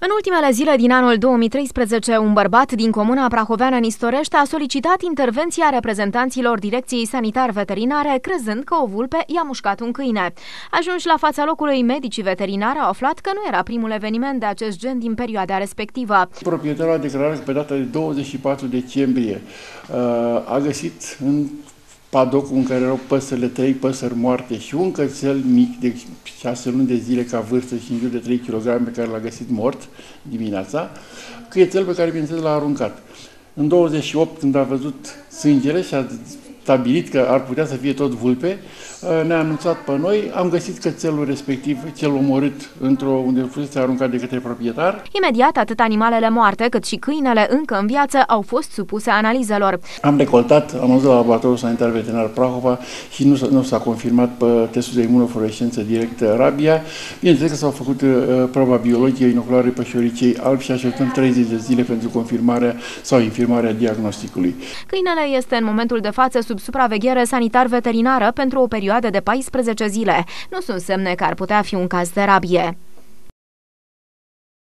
În ultimele zile din anul 2013, un bărbat din comuna prahoveană Nistorești a solicitat intervenția reprezentanților Direcției Sanitar-Veterinare, crezând că o vulpe i-a mușcat un câine. Ajunși la fața locului, medicii veterinari au aflat că nu era primul eveniment de acest gen din perioada respectivă. Proprietarul a declarat că pe data de 24 decembrie a găsit în padocul în care erau păsările, 3 păsări moarte și un cățel mic de 6 luni de zile ca vârstă și în jur de 3 kg pe care l-a găsit mort dimineața, cățel pe care, bineînțeles, l-a aruncat. În 28, când a văzut sângele și a stabilit că ar putea să fie tot vulpe, ne-a anunțat pe noi, am găsit cățelul respectiv, cel omorât, unde fusese aruncat de către proprietar. Imediat, atât animalele moarte, cât și câinele încă în viață au fost supuse analizelor. Am recoltat, am ajuns la Laboratorul Sanitar Veterinar Prahova și nu s-a confirmat pe testul de imunofluorescență directă rabia. Bineînțeles că s-au făcut proba biologică, inoculare pășoricei albi și așteptăm 30 de zile pentru confirmarea sau infirmarea diagnosticului. Câinele este în momentul de față sub supraveghere sanitar-veterinară pentru o perioadă de 14 zile. Nu sunt semne că ar putea fi un caz de rabie.